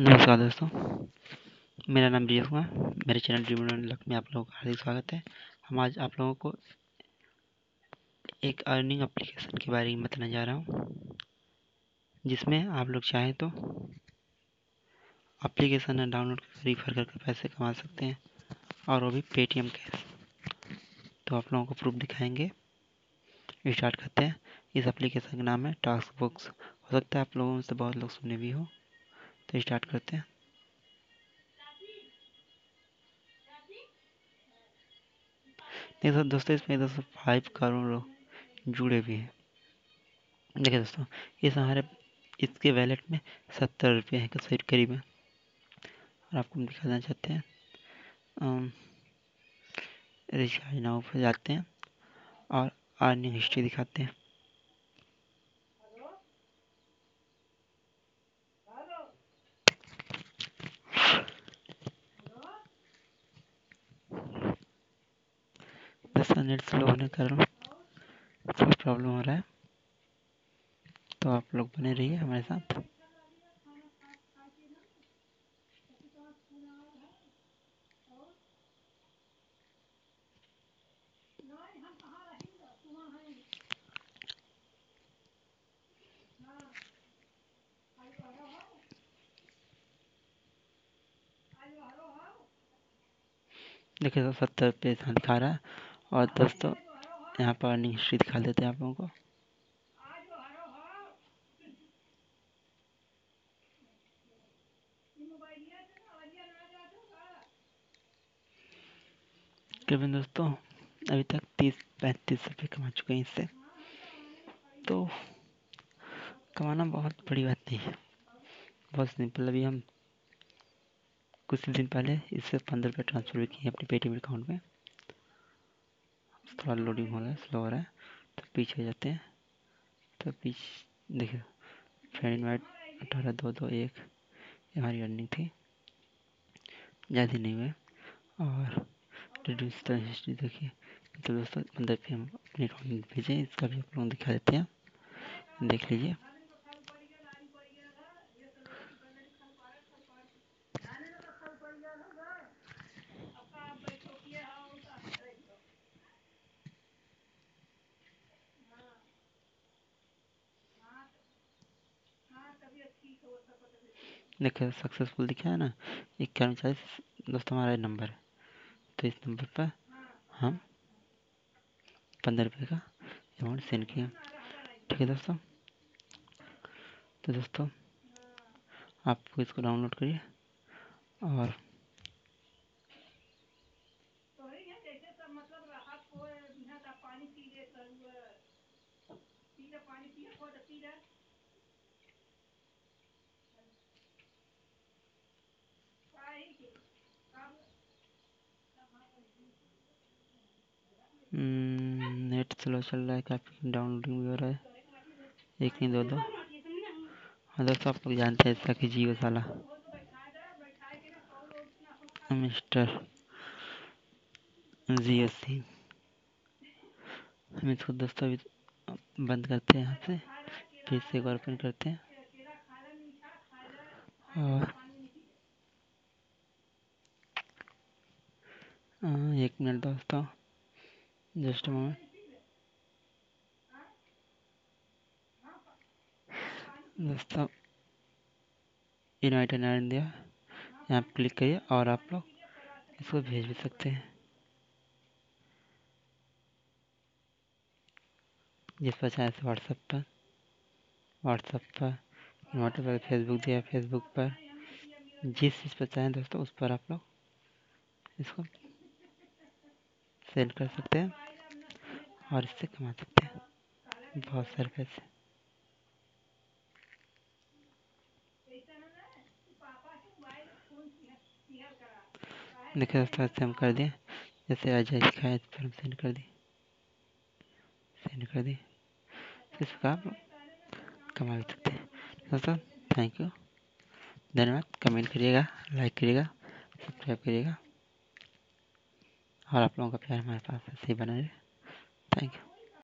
नमस्कार दोस्तों, मेरा नाम डी हुआ, मेरे चैनल ड्रीम लॉन्च में आप लोगों का हार्दिक स्वागत है। हम आज आप लोगों को एक अर्निंग एप्लीकेशन के बारे में बताने जा रहा हूँ, जिसमें आप लोग चाहें तो एप्लीकेशन डाउनलोड करके रिफर करके पैसे कमा सकते हैं, और वो भी पेटीएम कैश। तो आप लोगों को प्रूफ दिखाएंगे। स्टार्ट करते हैं। इस एप्लीकेशन का नाम है टास्क बुक्स। हो सकता है आप लोगों से बहुत लोग सुने भी हो, तो स्टार्ट करते हैं। देखिए दोस्तों, इसमें 105 करोड़ लोग जुड़े भी हैं। देखिए दोस्तों, इस हमारे इसके वैलेट में 70 रुपये हैं करीब है, और आपको हम दिखाना चाहते हैं। रिचार्ज नाउ पर जाते हैं और अर्निंग हिस्ट्री दिखाते हैं। नेट स्लो होने के कारण थोड़ा प्रॉब्लम हो रहा है, तो आप लोग बने रहिए हमारे साथ। देखिए तो 70 रुपये दिखा रहा है, और दोस्तों यहाँ पर अर्निंग हिस्ट्री दिखा देते हैं आप लोगों को। करीबन दोस्तों अभी तक 30-35 रुपये कमा चुके हैं इससे। तो कमाना बहुत बड़ी बात नहीं है, बहुत सिंपल। अभी हम कुछ दिन पहले इससे 15 रुपये ट्रांसफर भी किए अपने पेटीएम अकाउंट में। थोड़ा लोडिंग हो रहा है, स्लो हो रहा है, तो पीछे जाते हैं। तो पीछे देखिए फ्रेंड इनवाइट 18-2-2-1 हमारी अर्निंग थी, ज़्यादा नहीं हुए। और रिड्यूस्ड हिस्ट्री देखिए, मतलब दोस्तों 15 रुपये हम अपने अकाउंट में भेजें। इसका भी आप लोग दिखा देते हैं, देख लीजिए। देखिए सक्सेसफुल दिखा है ना, 4140 दोस्तों हमारा नंबर है। तो इस नंबर पर हम 15 रुपये का अमाउंट सेंड किया। ठीक है दोस्तों, तो दोस्तों आपको इसको डाउनलोड करिए और नेट स्लो चल रहा है काफ़ी, डाउनलोडिंग भी हो रहा है। 1-2-2। हाँ दोस्तों, आप लोग जानते हैं इसका कि जियो साला मिस्टर जियो सिंह। हम इसको दोस्तों अभी बंद करते हैं यहाँ से, फिर से एक बार ओपन करते हैं। और 1 मिनट दोस्तों, जस्ट मोमेंट। दोस्तों इनवाइट एंड दिया, यहाँ पर क्लिक करिए और आप लोग इसको भेज भी सकते हैं। जिस पर चाहे व्हाट्सएप पर इन्वर्टर पर, फेसबुक दिया फेसबुक पर, जिस चीज़ पर चाहें दोस्तों उस पर आप लोग इसको सेल कर सकते हैं और इससे कमा सकते हैं बहुत सारे पैसे। देखिए दोस्तों, ऐसे हम कर दिए, जैसे अजय लिखा है इस पर हम सेंड कर दिए। इसका आप कमा भी सकते हैं दोस्तों। थैंक यू, धन्यवाद। कमेंट करिएगा, लाइक करिएगा, सब्सक्राइब करिएगा, और आप लोगों का प्यार हमारे पास ऐसे ही बना रहे। Thank you.